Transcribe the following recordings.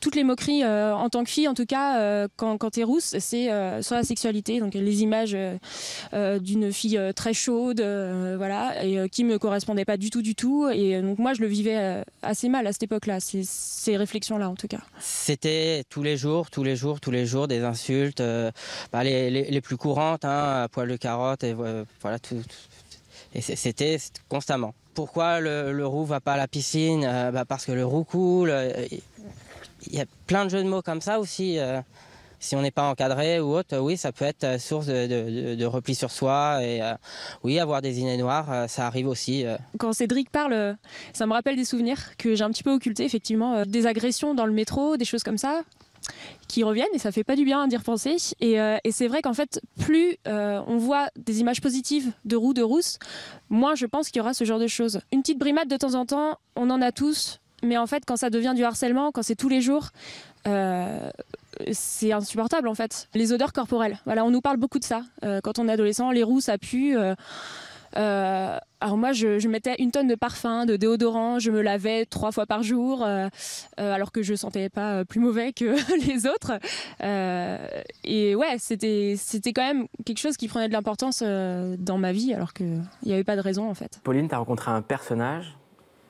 Toutes les moqueries en tant que fille, en tout cas, quand t'es rousse, c'est sur la sexualité. Donc les images d'une fille très chaude, voilà, et qui me correspondait pas du tout. Et donc moi, je le vivais assez mal à cette époque-là, ces réflexions-là, en tout cas. C'était tous les jours, des insultes, les plus courantes, hein, poil de carotte, et voilà, et c'était constamment. Pourquoi le roux va pas à la piscine? Parce que le roux coule. Il y a plein de jeux de mots comme ça aussi. Si on n'est pas encadré ou autre, oui, ça peut être source de repli sur soi. Et oui, avoir des idées noires, ça arrive aussi. Quand Cédric parle, ça me rappelle des souvenirs que j'ai un petit peu occultés, effectivement. Des agressions dans le métro, des choses comme ça, qui reviennent, et ça fait pas du bien d'y repenser. Et c'est vrai qu'en fait, plus on voit des images positives de roux, de rousse, moins je pense qu'il y aura ce genre de choses. Une petite brimade de temps en temps, on en a tous. Mais en fait, quand ça devient du harcèlement, quand c'est tous les jours, c'est insupportable en fait. Les odeurs corporelles, voilà, on nous parle beaucoup de ça. Quand on est adolescent, les roux, ça pue. Alors moi, je mettais une tonne de parfum, de déodorant, je me lavais 3 fois par jour, alors que je sentais pas plus mauvais que les autres. Et ouais, c'était quand même quelque chose qui prenait de l'importance dans ma vie, alors qu'il n'y avait pas de raison en fait. Pauline, tu as rencontré un personnage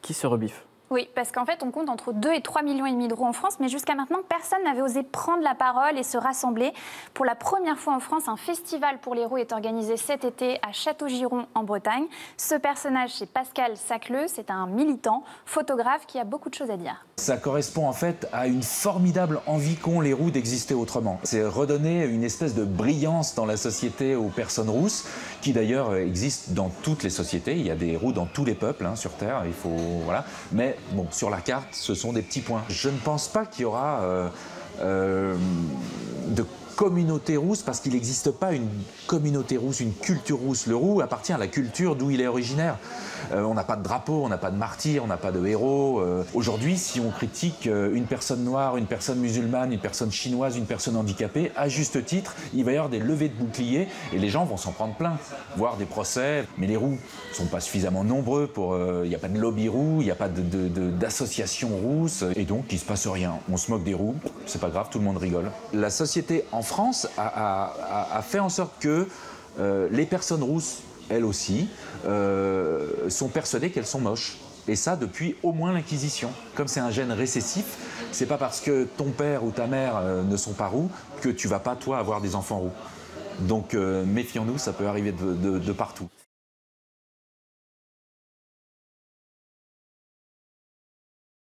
qui se rebiffe. Oui, parce qu'en fait, on compte entre 2 et 3,5 millions de roux en France, mais jusqu'à maintenant, personne n'avait osé prendre la parole et se rassembler. Pour la première fois en France, un festival pour les roux est organisé cet été à Château-Giron, en Bretagne. Ce personnage, c'est Pascal Sacleux, c'est un militant, photographe, qui a beaucoup de choses à dire. Ça correspond en fait à une formidable envie qu'ont les roux d'exister autrement. C'est redonner une espèce de brillance dans la société aux personnes rousses, qui d'ailleurs existent dans toutes les sociétés. Il y a des roux dans tous les peuples, hein, sur Terre, il faut... voilà. Mais bon, sur la carte, ce sont des petits points. Je ne pense pas qu'il y aura de communauté rousse, parce qu'il n'existe pas une communauté rousse, une culture rousse. Le roux appartient à la culture d'où il est originaire. On n'a pas de drapeau, on n'a pas de martyr, on n'a pas de héros. Aujourd'hui, si on critique une personne noire, une personne musulmane, une personne chinoise, une personne handicapée, à juste titre, il va y avoir des levées de boucliers et les gens vont s'en prendre plein, voire des procès. Mais les roux ne sont pas suffisamment nombreux pour... Il n'y a pas de lobby roux, il n'y a pas d'association rousse, et donc il ne se passe rien. On se moque des roux, c'est pas grave, tout le monde rigole. La société en France a fait en sorte que les personnes rousses, elles aussi, sont persuadées qu'elles sont moches. Et ça, depuis au moins l'Inquisition. Comme c'est un gène récessif, c'est pas parce que ton père ou ta mère ne sont pas roux que tu vas pas, toi, avoir des enfants roux. Donc méfions-nous, ça peut arriver de partout.